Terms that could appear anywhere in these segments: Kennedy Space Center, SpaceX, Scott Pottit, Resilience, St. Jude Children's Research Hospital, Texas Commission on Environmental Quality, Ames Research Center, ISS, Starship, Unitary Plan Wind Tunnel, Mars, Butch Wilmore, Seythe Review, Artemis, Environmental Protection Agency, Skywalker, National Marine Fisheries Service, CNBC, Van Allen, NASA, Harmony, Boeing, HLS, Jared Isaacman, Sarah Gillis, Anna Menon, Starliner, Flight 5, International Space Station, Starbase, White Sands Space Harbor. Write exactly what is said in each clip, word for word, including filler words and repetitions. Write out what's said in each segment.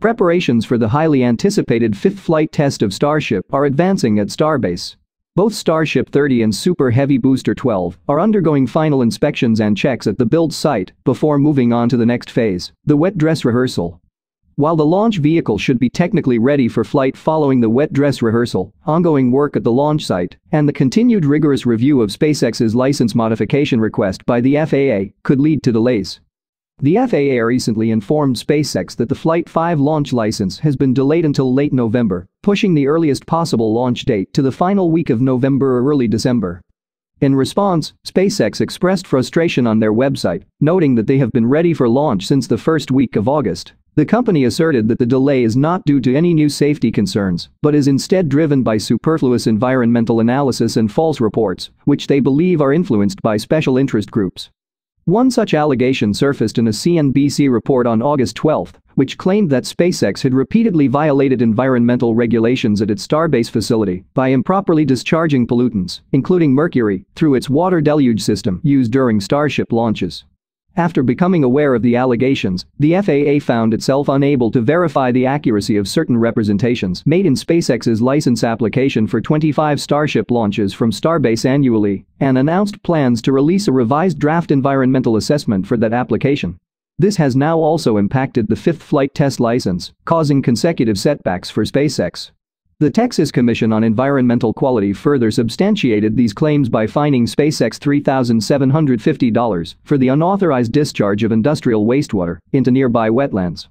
Preparations for the highly anticipated fifth flight test of Starship are advancing at Starbase. Both Starship thirty and Super Heavy Booster twelve are undergoing final inspections and checks at the build site before moving on to the next phase, the wet dress rehearsal. While the launch vehicle should be technically ready for flight following the wet dress rehearsal, ongoing work at the launch site, and the continued rigorous review of SpaceX's license modification request by the F A A could lead to delays. The F A A recently informed SpaceX that the Flight five launch license has been delayed until late November, pushing the earliest possible launch date to the final week of November or early December. In response, SpaceX expressed frustration on their website, noting that they have been ready for launch since the first week of August. The company asserted that the delay is not due to any new safety concerns, but is instead driven by superfluous environmental analysis and false reports, which they believe are influenced by special interest groups. One such allegation surfaced in a C N B C report on August twelfth, which claimed that SpaceX had repeatedly violated environmental regulations at its Starbase facility by improperly discharging pollutants, including mercury, through its water deluge system used during Starship launches. After becoming aware of the allegations, the F A A found itself unable to verify the accuracy of certain representations made in SpaceX's license application for twenty-five Starship launches from Starbase annually, and announced plans to release a revised draft environmental assessment for that application. This has now also impacted the fifth flight test license, causing consecutive setbacks for SpaceX. The Texas Commission on Environmental Quality further substantiated these claims by fining SpaceX three thousand seven hundred fifty dollars for the unauthorized discharge of industrial wastewater into nearby wetlands.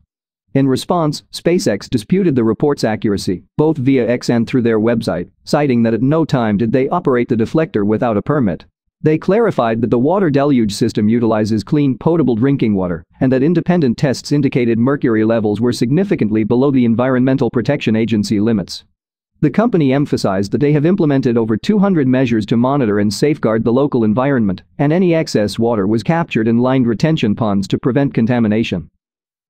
In response, SpaceX disputed the report's accuracy, both via X and through their website, citing that at no time did they operate the deflector without a permit. They clarified that the water deluge system utilizes clean potable drinking water and that independent tests indicated mercury levels were significantly below the Environmental Protection Agency limits. The company emphasized that they have implemented over two hundred measures to monitor and safeguard the local environment, and any excess water was captured in lined retention ponds to prevent contamination.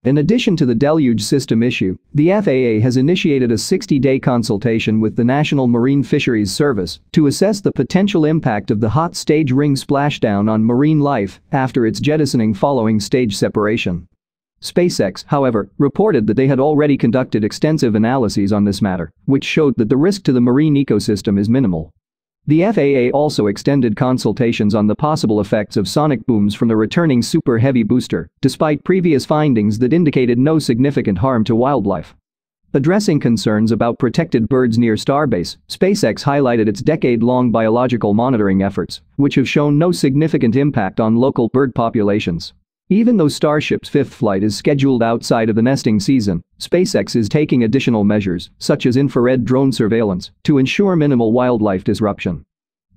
In addition to the deluge system issue, the F A A has initiated a sixty-day consultation with the National Marine Fisheries Service to assess the potential impact of the hot stage ring splashdown on marine life after its jettisoning following stage separation. SpaceX, however, reported that they had already conducted extensive analyses on this matter, which showed that the risk to the marine ecosystem is minimal. The F A A also extended consultations on the possible effects of sonic booms from the returning Super Heavy booster, despite previous findings that indicated no significant harm to wildlife. Addressing concerns about protected birds near Starbase, SpaceX highlighted its decade-long biological monitoring efforts, which have shown no significant impact on local bird populations. Even though Starship's fifth flight is scheduled outside of the nesting season, SpaceX is taking additional measures, such as infrared drone surveillance, to ensure minimal wildlife disruption.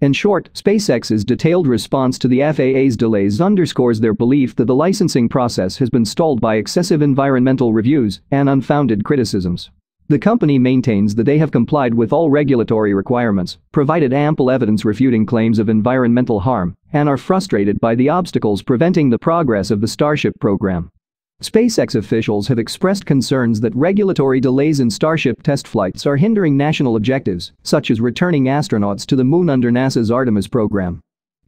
In short, SpaceX's detailed response to the F A A's delays underscores their belief that the licensing process has been stalled by excessive environmental reviews and unfounded criticisms. The company maintains that they have complied with all regulatory requirements, provided ample evidence refuting claims of environmental harm, and are frustrated by the obstacles preventing the progress of the Starship program. SpaceX officials have expressed concerns that regulatory delays in Starship test flights are hindering national objectives, such as returning astronauts to the moon under NASA's Artemis program.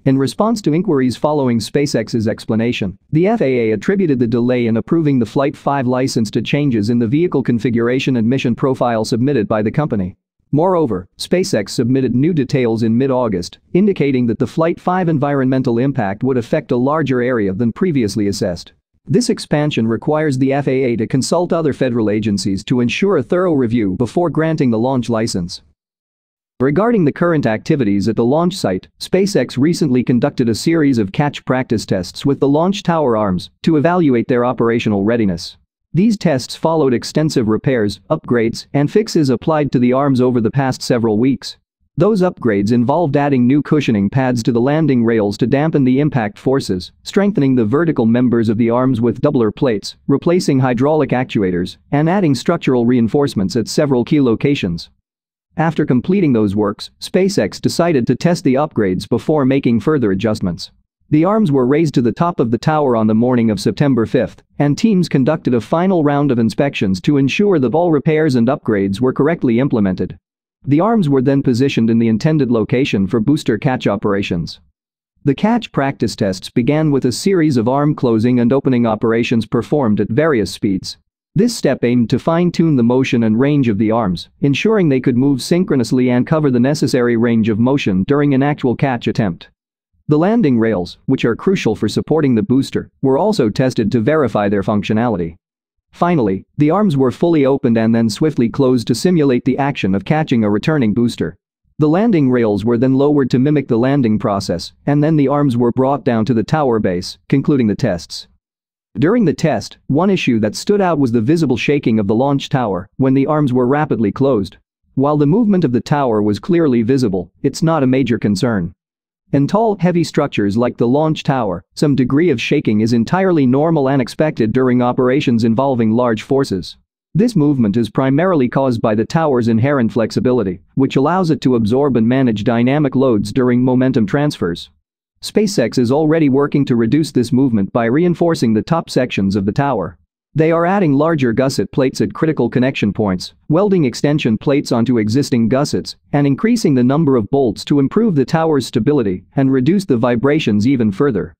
In response to inquiries following SpaceX's explanation, the F A A attributed the delay in approving the Flight five license to changes in the vehicle configuration and mission profile submitted by the company. Moreover, SpaceX submitted new details in mid-August, indicating that the Flight five environmental impact would affect a larger area than previously assessed. This expansion requires the F A A to consult other federal agencies to ensure a thorough review before granting the launch license. Regarding the current activities at the launch site, SpaceX recently conducted a series of catch practice tests with the launch tower arms to evaluate their operational readiness. These tests followed extensive repairs, upgrades, and fixes applied to the arms over the past several weeks. Those upgrades involved adding new cushioning pads to the landing rails to dampen the impact forces, strengthening the vertical members of the arms with doubler plates, replacing hydraulic actuators, and adding structural reinforcements at several key locations. After completing those works, SpaceX decided to test the upgrades before making further adjustments. The arms were raised to the top of the tower on the morning of September fifth, and teams conducted a final round of inspections to ensure that all repairs and upgrades were correctly implemented. The arms were then positioned in the intended location for booster catch operations. The catch practice tests began with a series of arm closing and opening operations performed at various speeds. This step aimed to fine-tune the motion and range of the arms, ensuring they could move synchronously and cover the necessary range of motion during an actual catch attempt. The landing rails, which are crucial for supporting the booster, were also tested to verify their functionality. Finally, the arms were fully opened and then swiftly closed to simulate the action of catching a returning booster. The landing rails were then lowered to mimic the landing process, and then the arms were brought down to the tower base, concluding the tests. During the test, one issue that stood out was the visible shaking of the launch tower when the arms were rapidly closed. While the movement of the tower was clearly visible, it's not a major concern. In tall, heavy structures like the launch tower, some degree of shaking is entirely normal and expected during operations involving large forces. This movement is primarily caused by the tower's inherent flexibility, which allows it to absorb and manage dynamic loads during momentum transfers. SpaceX is already working to reduce this movement by reinforcing the top sections of the tower. They are adding larger gusset plates at critical connection points, welding extension plates onto existing gussets, and increasing the number of bolts to improve the tower's stability and reduce the vibrations even further.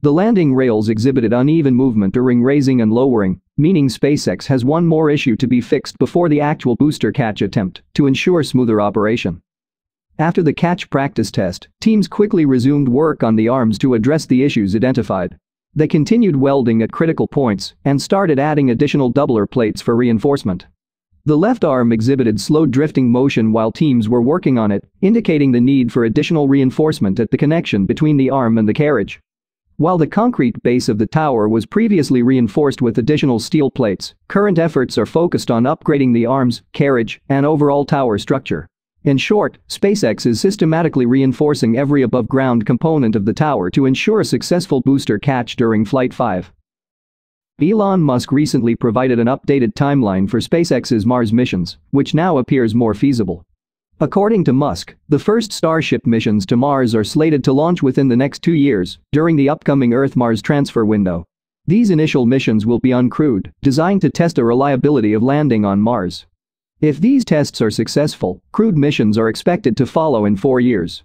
The landing rails exhibited uneven movement during raising and lowering, meaning SpaceX has one more issue to be fixed before the actual booster catch attempt to ensure smoother operation. After the catch practice test, teams quickly resumed work on the arms to address the issues identified. They continued welding at critical points and started adding additional doubler plates for reinforcement. The left arm exhibited slow drifting motion while teams were working on it, indicating the need for additional reinforcement at the connection between the arm and the carriage. While the concrete base of the tower was previously reinforced with additional steel plates, current efforts are focused on upgrading the arms, carriage, and overall tower structure. In short, SpaceX is systematically reinforcing every above-ground component of the tower to ensure a successful booster catch during Flight five. Elon Musk recently provided an updated timeline for SpaceX's Mars missions, which now appears more feasible. According to Musk, the first Starship missions to Mars are slated to launch within the next two years, during the upcoming Earth-Mars transfer window. These initial missions will be uncrewed, designed to test the reliability of landing on Mars. If these tests are successful, crewed missions are expected to follow in four years.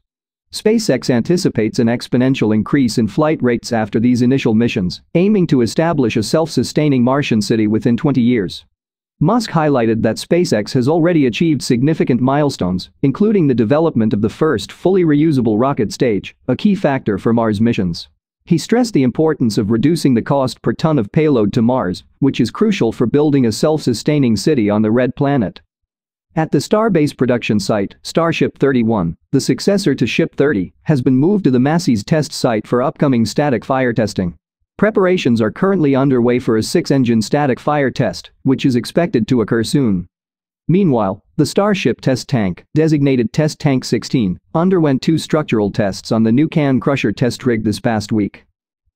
SpaceX anticipates an exponential increase in flight rates after these initial missions, aiming to establish a self-sustaining Martian city within twenty years. Musk highlighted that SpaceX has already achieved significant milestones, including the development of the first fully reusable rocket stage, a key factor for Mars missions. He stressed the importance of reducing the cost per ton of payload to Mars, which is crucial for building a self-sustaining city on the red planet. At the Starbase production site, Starship thirty-one, the successor to Ship thirty, has been moved to the Massey's test site for upcoming static fire testing. Preparations are currently underway for a six-engine static fire test, which is expected to occur soon. Meanwhile, the Starship test tank, designated Test Tank sixteen, underwent two structural tests on the new can crusher test rig this past week.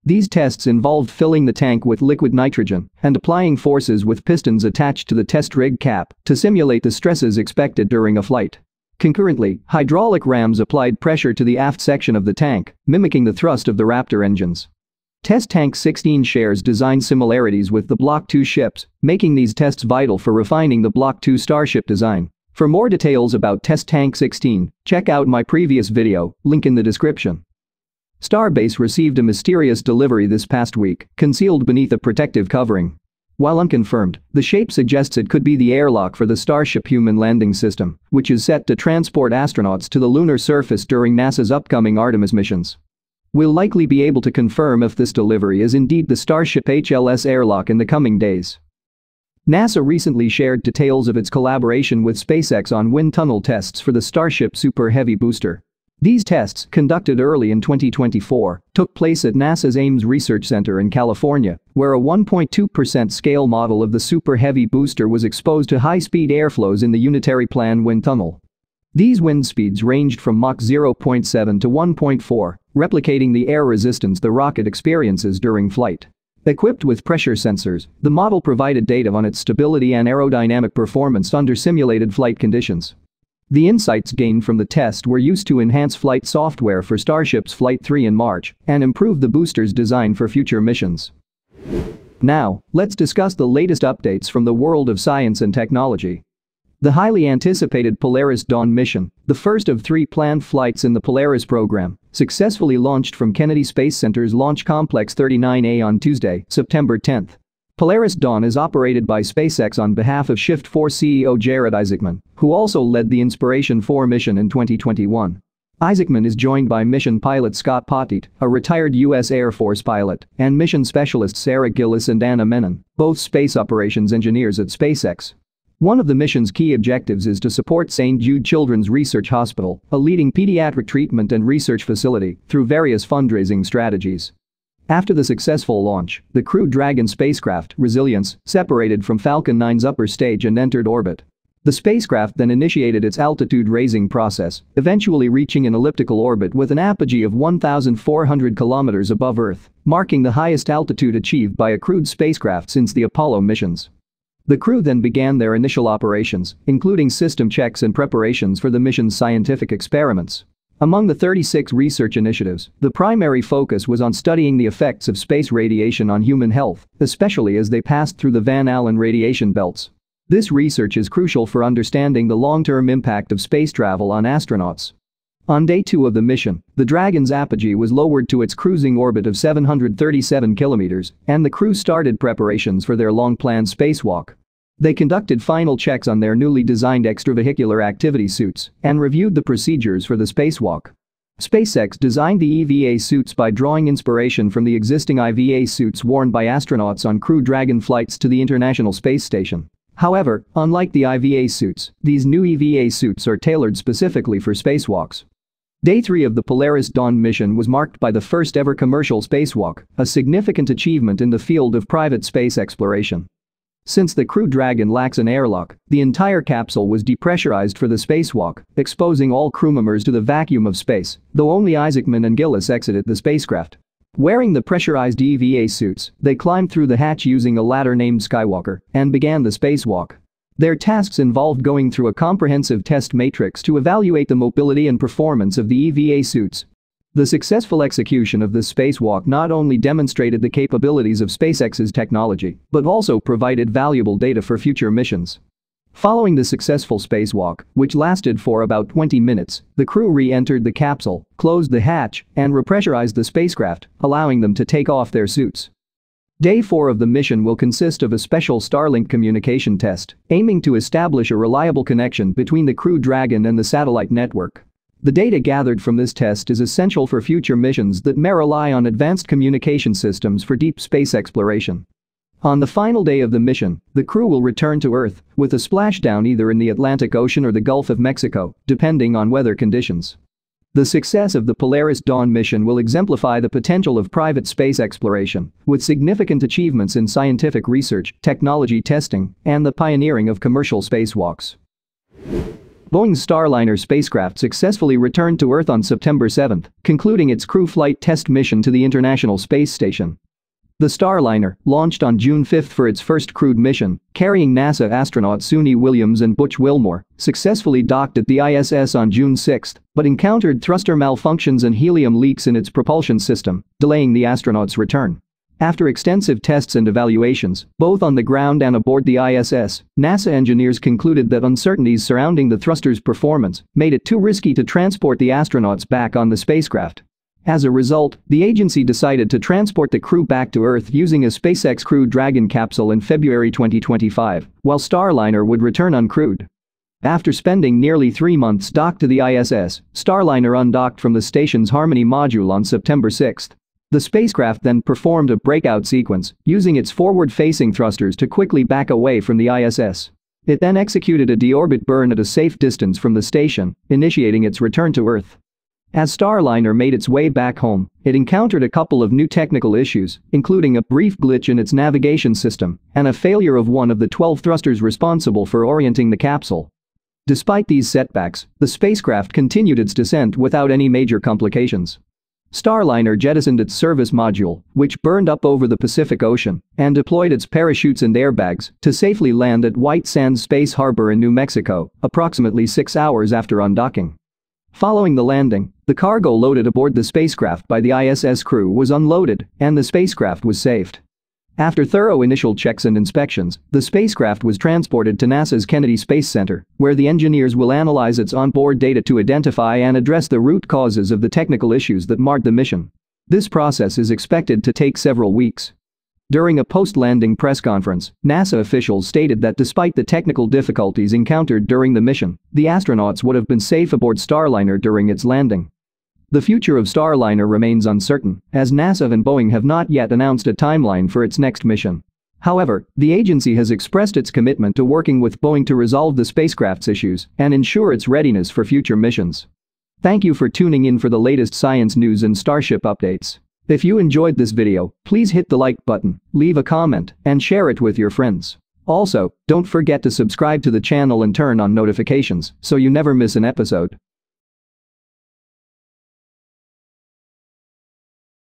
These tests involved filling the tank with liquid nitrogen and applying forces with pistons attached to the test rig cap to simulate the stresses expected during a flight. Concurrently, hydraulic rams applied pressure to the aft section of the tank, mimicking the thrust of the Raptor engines. Test Tank sixteen shares design similarities with the Block two ships, making these tests vital for refining the Block two Starship design. For more details about Test Tank sixteen, check out my previous video, link in the description. Starbase received a mysterious delivery this past week, concealed beneath a protective covering. While unconfirmed, the shape suggests it could be the airlock for the Starship human landing system, which is set to transport astronauts to the lunar surface during NASA's upcoming Artemis missions. We'll likely be able to confirm if this delivery is indeed the Starship H L S airlock in the coming days. NASA recently shared details of its collaboration with SpaceX on wind tunnel tests for the Starship Super Heavy Booster. These tests, conducted early in twenty twenty-four, took place at NASA's Ames Research Center in California, where a one point two percent scale model of the Super Heavy Booster was exposed to high-speed airflows in the Unitary Plan Wind Tunnel. These wind speeds ranged from Mach zero point seven to one point four, replicating the air resistance the rocket experiences during flight. Equipped with pressure sensors, the model provided data on its stability and aerodynamic performance under simulated flight conditions. The insights gained from the test were used to enhance flight software for Starship's Flight three in March and improve the booster's design for future missions. Now, let's discuss the latest updates from the world of science and technology. The highly anticipated Polaris Dawn mission, the first of three planned flights in the Polaris program, successfully launched from Kennedy Space Center's Launch Complex thirty-nine A on Tuesday, September tenth. Polaris Dawn is operated by SpaceX on behalf of Shift four C E O Jared Isaacman, who also led the Inspiration four mission in twenty twenty-one. Isaacman is joined by mission pilot Scott Pottit, a retired U S Air Force pilot, and mission specialists Sarah Gillis and Anna Menon, both space operations engineers at SpaceX. One of the mission's key objectives is to support Saint Jude Children's Research Hospital, a leading pediatric treatment and research facility, through various fundraising strategies. After the successful launch, the Crew Dragon spacecraft, Resilience, separated from Falcon nine's upper stage and entered orbit. The spacecraft then initiated its altitude-raising process, eventually reaching an elliptical orbit with an apogee of one thousand four hundred kilometers above Earth, marking the highest altitude achieved by a crewed spacecraft since the Apollo missions. The crew then began their initial operations, including system checks and preparations for the mission's scientific experiments. Among the thirty-six research initiatives, the primary focus was on studying the effects of space radiation on human health, especially as they passed through the Van Allen radiation belts. This research is crucial for understanding the long-term impact of space travel on astronauts. On day two of the mission, the Dragon's apogee was lowered to its cruising orbit of seven hundred thirty-seven kilometers, and the crew started preparations for their long-planned spacewalk. They conducted final checks on their newly designed extravehicular activity suits and reviewed the procedures for the spacewalk. SpaceX designed the E V A suits by drawing inspiration from the existing I V A suits worn by astronauts on Crew Dragon flights to the International Space Station. However, unlike the I V A suits, these new E V A suits are tailored specifically for spacewalks. Day three of the Polaris Dawn mission was marked by the first-ever commercial spacewalk, a significant achievement in the field of private space exploration. Since the Crew Dragon lacks an airlock, the entire capsule was depressurized for the spacewalk, exposing all crew members to the vacuum of space, though only Isaacman and Gillis exited the spacecraft. Wearing the pressurized E V A suits, they climbed through the hatch using a ladder named Skywalker and began the spacewalk. Their tasks involved going through a comprehensive test matrix to evaluate the mobility and performance of the E V A suits. The successful execution of this spacewalk not only demonstrated the capabilities of SpaceX's technology, but also provided valuable data for future missions. Following the successful spacewalk, which lasted for about twenty minutes, the crew re-entered the capsule, closed the hatch, and repressurized the spacecraft, allowing them to take off their suits. Day four of the mission will consist of a special Starlink communication test, aiming to establish a reliable connection between the Crew Dragon and the satellite network. The data gathered from this test is essential for future missions that may rely on advanced communication systems for deep space exploration. On the final day of the mission, the crew will return to Earth, with a splashdown either in the Atlantic Ocean or the Gulf of Mexico, depending on weather conditions. The success of the Polaris Dawn mission will exemplify the potential of private space exploration, with significant achievements in scientific research, technology testing, and the pioneering of commercial spacewalks. Boeing's Starliner spacecraft successfully returned to Earth on September seventh, concluding its crew flight test mission to the International Space Station. The Starliner, launched on June fifth for its first crewed mission, carrying NASA astronauts Suni Williams and Butch Wilmore, successfully docked at the I S S on June sixth, but encountered thruster malfunctions and helium leaks in its propulsion system, delaying the astronauts' return. After extensive tests and evaluations, both on the ground and aboard the I S S, NASA engineers concluded that uncertainties surrounding the thruster's performance made it too risky to transport the astronauts back on the spacecraft. As a result, the agency decided to transport the crew back to Earth using a SpaceX Crew Dragon capsule in February twenty twenty-five, while Starliner would return uncrewed. After spending nearly three months docked to the I S S, Starliner undocked from the station's Harmony module on September sixth. The spacecraft then performed a breakout sequence, using its forward-facing thrusters to quickly back away from the I S S. It then executed a deorbit burn at a safe distance from the station, initiating its return to Earth. As Starliner made its way back home, it encountered a couple of new technical issues, including a brief glitch in its navigation system and a failure of one of the twelve thrusters responsible for orienting the capsule. Despite these setbacks, the spacecraft continued its descent without any major complications. Starliner jettisoned its service module, which burned up over the Pacific Ocean, and deployed its parachutes and airbags to safely land at White Sands Space Harbor in New Mexico, approximately six hours after undocking. Following the landing, the cargo loaded aboard the spacecraft by the I S S crew was unloaded, and the spacecraft was saved. After thorough initial checks and inspections, the spacecraft was transported to NASA's Kennedy Space Center, where the engineers will analyze its onboard data to identify and address the root causes of the technical issues that marred the mission. This process is expected to take several weeks. During a post-landing press conference, NASA officials stated that despite the technical difficulties encountered during the mission, the astronauts would have been safe aboard Starliner during its landing. The future of Starliner remains uncertain, as NASA and Boeing have not yet announced a timeline for its next mission. However, the agency has expressed its commitment to working with Boeing to resolve the spacecraft's issues and ensure its readiness for future missions. Thank you for tuning in for the latest science news and Starship updates. If you enjoyed this video, please hit the like button, leave a comment, and share it with your friends. Also, don't forget to subscribe to the channel and turn on notifications so you never miss an episode.